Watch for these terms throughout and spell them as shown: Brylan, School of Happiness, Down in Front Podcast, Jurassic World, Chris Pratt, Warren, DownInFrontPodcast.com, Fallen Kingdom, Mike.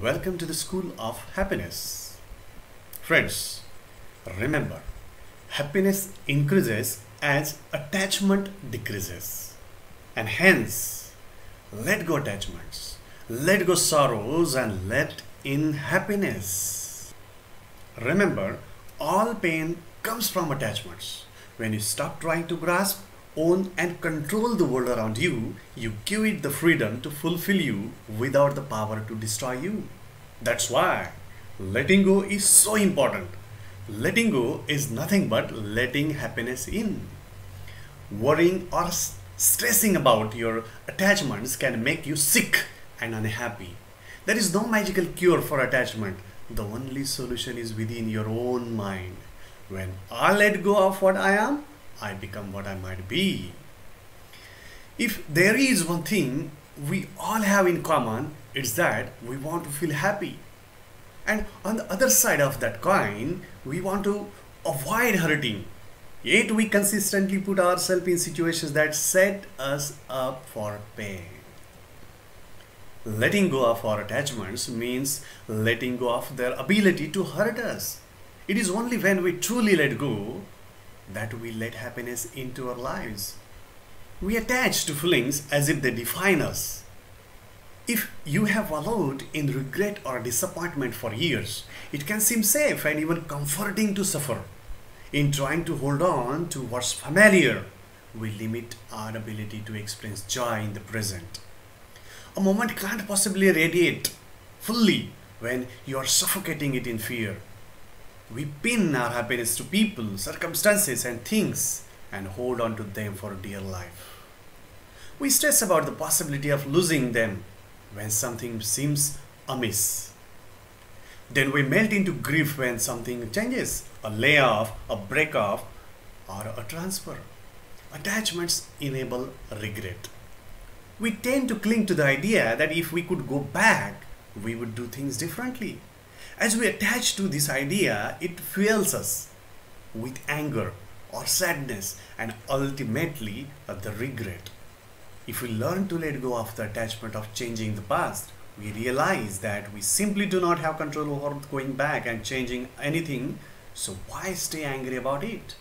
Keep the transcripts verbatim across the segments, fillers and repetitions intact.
Welcome to the School of Happiness. Friends, remember, happiness increases as attachment decreases. And hence, let go attachments, let go sorrows, and let in happiness. Remember, all pain comes from attachments. When you stop trying to grasp, own and control the world around you, you give it the freedom to fulfill you without the power to destroy you. That's why letting go is so important. Letting go is nothing but letting happiness in. Worrying or stressing about your attachments can make you sick and unhappy. There is no magical cure for attachment. The only solution is within your own mind. When I let go of what I am, I become what I might be. If there is one thing we all have in common, it's that we want to feel happy. And on the other side of that coin, we want to avoid hurting. Yet we consistently put ourselves in situations that set us up for pain. Letting go of our attachments means letting go of their ability to hurt us. It is only when we truly let go that we let happiness into our lives. We attach to feelings as if they define us. If you have wallowed in regret or disappointment for years, it can seem safe and even comforting to suffer. In trying to hold on to what's familiar, we limit our ability to experience joy in the present. A moment can't possibly radiate fully when you are suffocating it in fear. We pin our happiness to people, circumstances and things and hold on to them for dear life. We stress about the possibility of losing them when something seems amiss. Then we melt into grief when something changes, a layoff, a breakup or a transfer. Attachments enable regret. We tend to cling to the idea that if we could go back, we would do things differently. As we attach to this idea, it fuels us with anger or sadness and ultimately the regret. If we learn to let go of the attachment of changing the past, we realize that we simply do not have control over going back and changing anything, so why stay angry about it?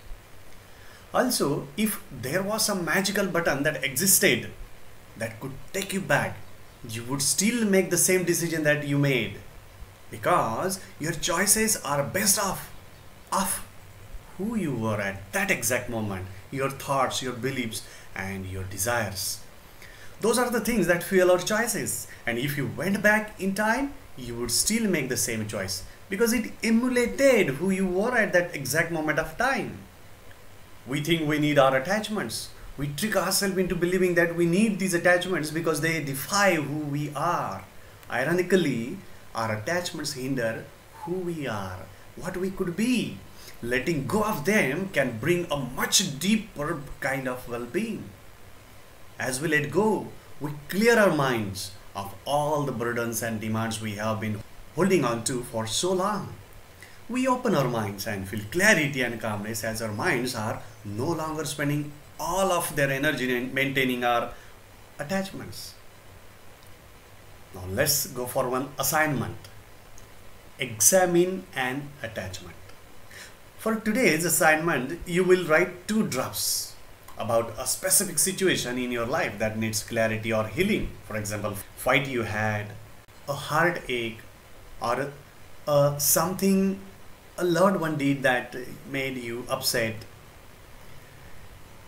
Also, if there was some magical button that existed that could take you back, you would still make the same decision that you made. Because your choices are based off of who you were at that exact moment, your thoughts, your beliefs, and your desires. Those are the things that fuel our choices. And if you went back in time, you would still make the same choice because it emulated who you were at that exact moment of time. We think we need our attachments. We trick ourselves into believing that we need these attachments because they defy who we are. Ironically, our attachments hinder who we are, what we could be. Letting go of them can bring a much deeper kind of well-being. As we let go, we clear our minds of all the burdens and demands we have been holding on to for so long. We open our minds and feel clarity and calmness as our minds are no longer spending all of their energy in maintaining our attachments. Now let's go for one assignment. Examine an attachment. For today's assignment, you will write two drafts about a specific situation in your life that needs clarity or healing. For example, fight you had, a heartache, or uh, something a loved one did that made you upset.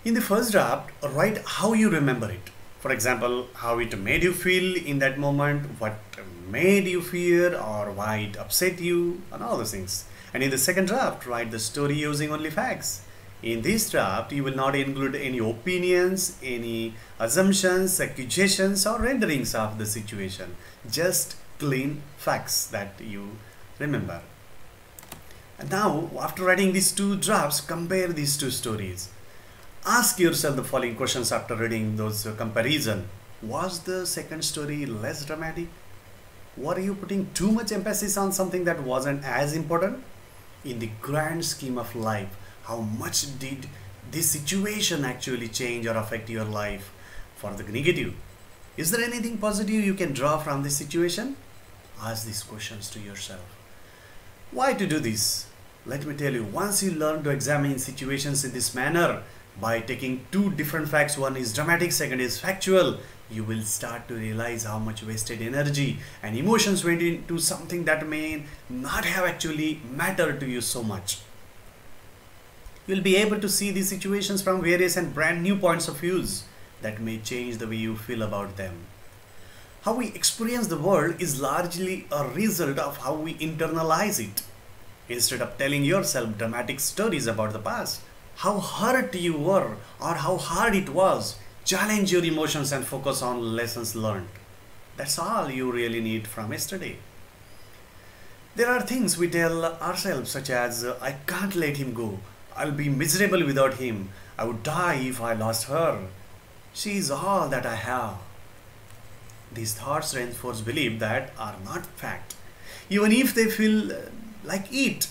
In the first draft, write how you remember it. For example, how it made you feel in that moment, what made you fear or why it upset you and all those things. And in the second draft, write the story using only facts. In this draft, you will not include any opinions, any assumptions, accusations or renderings of the situation. Just plain facts that you remember. And now, after writing these two drafts, compare these two stories. Ask yourself the following questions after reading those comparison. Was the second story less dramatic? Were you putting too much emphasis on something that wasn't as important? In the grand scheme of life, how much did this situation actually change or affect your life for the negative? Is there anything positive you can draw from this situation? ask these questions to yourself. Why to do this? Let me tell you, once you learn to examine situations in this manner by taking two different facts, one is dramatic, second is factual, you will start to realize how much wasted energy and emotions went into something that may not have actually mattered to you so much. You'll be able to see these situations from various and brand new points of views that may change the way you feel about them. How we experience the world is largely a result of how we internalize it. Instead of telling yourself dramatic stories about the past, how hurt you were or how hard it was, challenge your emotions and focus on lessons learned. That's all you really need from yesterday. There are things we tell ourselves such as, I can't let him go, I'll be miserable without him, I would die if I lost her, she is all that I have. These thoughts reinforce beliefs that are not fact, even if they feel like it.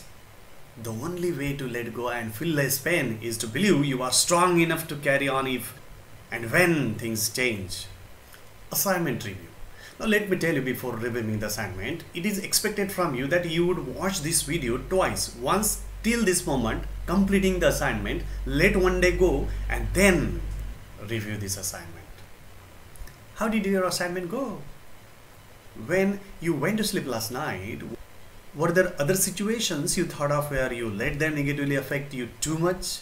The only way to let go and feel less pain is to believe you are strong enough to carry on if and when things change. Assignment review. Now let me tell you before reviewing the assignment, it is expected from you that you would watch this video twice. Once till this moment, completing the assignment, let one day go and then review this assignment. How did your assignment go? When you went to sleep last night, were there other situations you thought of where you let them negatively affect you too much?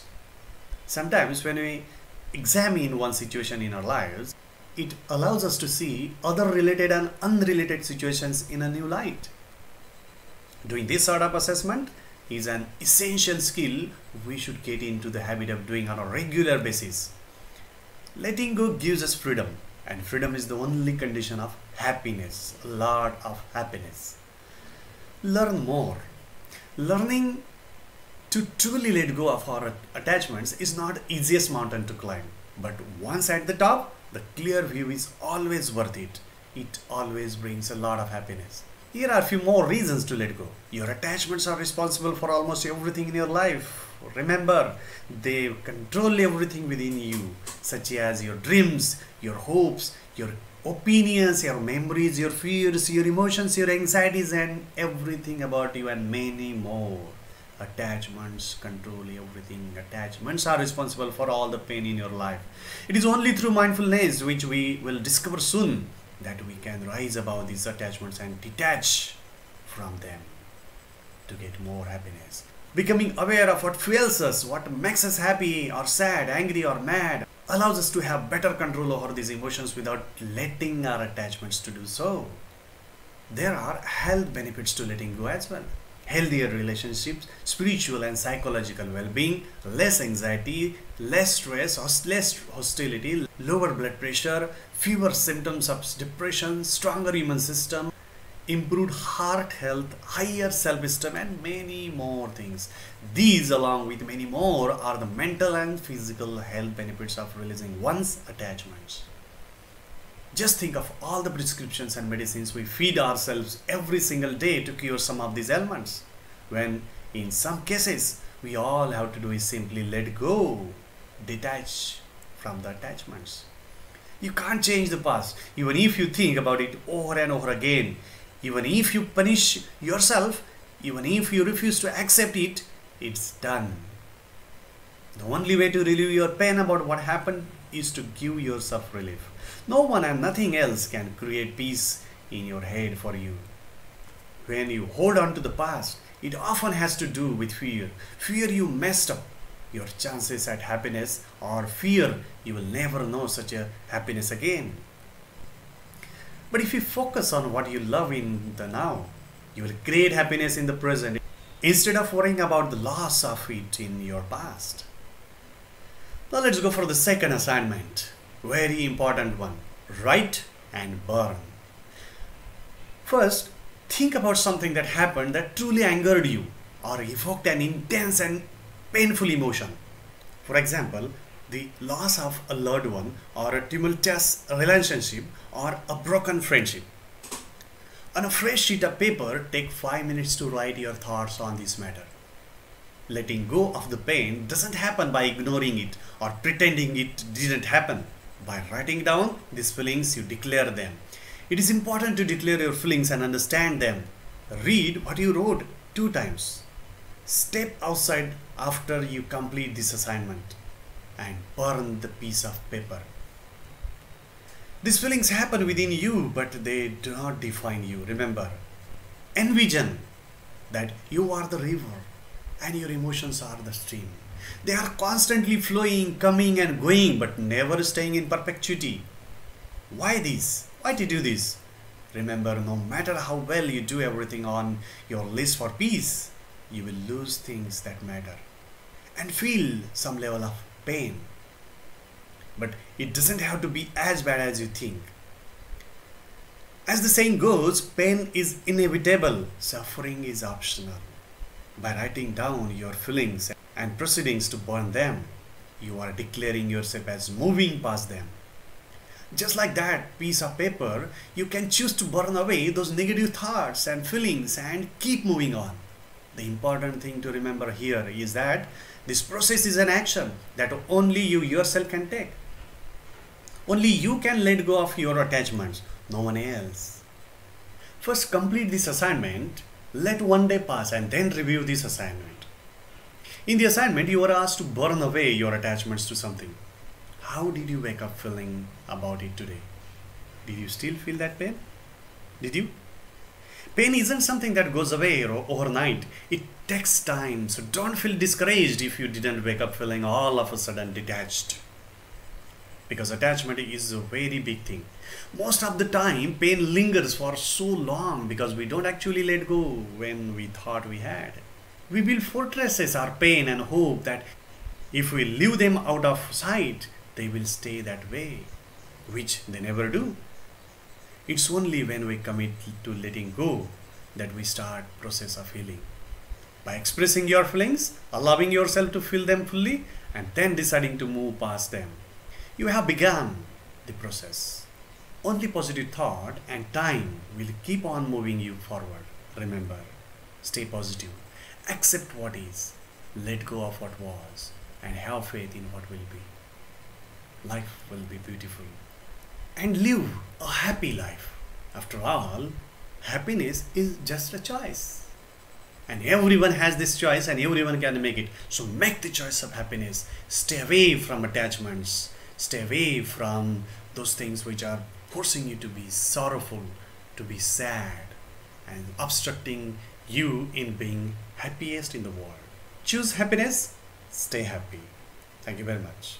Sometimes when we examine one situation in our lives, it allows us to see other related and unrelated situations in a new light. Doing this sort of assessment is an essential skill we should get into the habit of doing on a regular basis. Letting go gives us freedom, and freedom is the only condition of happiness, a lot of happiness. Learn more. Learning to truly let go of our attachments is not the easiest mountain to climb. But once at the top, the clear view is always worth it. It always brings a lot of happiness. Here are a few more reasons to let go. Your attachments are responsible for almost everything in your life. Remember, they control everything within you, such as your dreams, your hopes, your opinions, your memories, your fears, your emotions, your anxieties, and everything about you, and many more. Attachments control everything. Attachments are responsible for all the pain in your life. It is only through mindfulness, which we will discover soon, that we can rise above these attachments and detach from them to get more happiness. Becoming aware of what fuels us, what makes us happy or sad, angry or mad, allows us to have better control over these emotions without letting our attachments to do so. There are health benefits to letting go as well. Healthier relationships, spiritual and psychological well-being, less anxiety, less stress, less hostility, lower blood pressure, fewer symptoms of depression, stronger immune system, improved heart health, higher self-esteem, and many more things. These, along with many more, are the mental and physical health benefits of releasing one's attachments. Just think of all the prescriptions and medicines we feed ourselves every single day to cure some of these ailments, when in some cases we all have to do is simply let go, detach from the attachments. You can't change the past, even if you think about it over and over again. Even if you punish yourself, even if you refuse to accept it, it's done. The only way to relieve your pain about what happened is to give yourself relief. No one and nothing else can create peace in your head for you. When you hold on to the past, it often has to do with fear. Fear you messed up your chances at happiness, or fear you will never know such a happiness again. But if you focus on what you love in the now, you will create happiness in the present instead of worrying about the loss of it in your past. Now let's go for the second assignment, very important one, write and burn. First, think about something that happened that truly angered you or evoked an intense and painful emotion. For example, the loss of a loved one, or a tumultuous relationship, or a broken friendship. On a fresh sheet of paper, take five minutes to write your thoughts on this matter. Letting go of the pain doesn't happen by ignoring it or pretending it didn't happen. By writing down these feelings, you declare them. It is important to declare your feelings and understand them. Read what you wrote two times. Step outside after you complete this assignment and burn the piece of paper. These feelings happen within you, but they do not define you. Remember, envision that you are the river and your emotions are the stream. They are constantly flowing, coming and going, but never staying in perpetuity. Why this? Why do you do this? Remember, no matter how well you do everything on your list for peace, you will lose things that matter and feel some level of pain. But it doesn't have to be as bad as you think. As the saying goes, pain is inevitable, suffering is optional. By writing down your feelings and proceedings to burn them, you are declaring yourself as moving past them. Just like that piece of paper, you can choose to burn away those negative thoughts and feelings and keep moving on. The important thing to remember here is that this process is an action that only you yourself can take. Only you can let go of your attachments, no one else. First, complete this assignment, let one day pass and then review this assignment. In the assignment, you were asked to burn away your attachments to something. How did you wake up feeling about it today? Did you still feel that pain? Did you? Pain isn't something that goes away or overnight. It takes time, so don't feel discouraged if you didn't wake up feeling all of a sudden detached. Because attachment is a very big thing. Most of the time, pain lingers for so long because we don't actually let go when we thought we had. We build fortresses of pain and hope that if we leave them out of sight, they will stay that way, which they never do. It's only when we commit to letting go that we start the process of healing. By expressing your feelings, allowing yourself to feel them fully, and then deciding to move past them, you have begun the process. Only positive thought and time will keep on moving you forward. Remember, stay positive, accept what is, let go of what was, and have faith in what will be. Life will be beautiful. And live a happy life. After all, happiness is just a choice. And everyone has this choice and everyone can make it. So make the choice of happiness. Stay away from attachments. Stay away from those things which are forcing you to be sorrowful, to be sad, and obstructing you in being happiest in the world. Choose happiness. Stay happy. Thank you very much.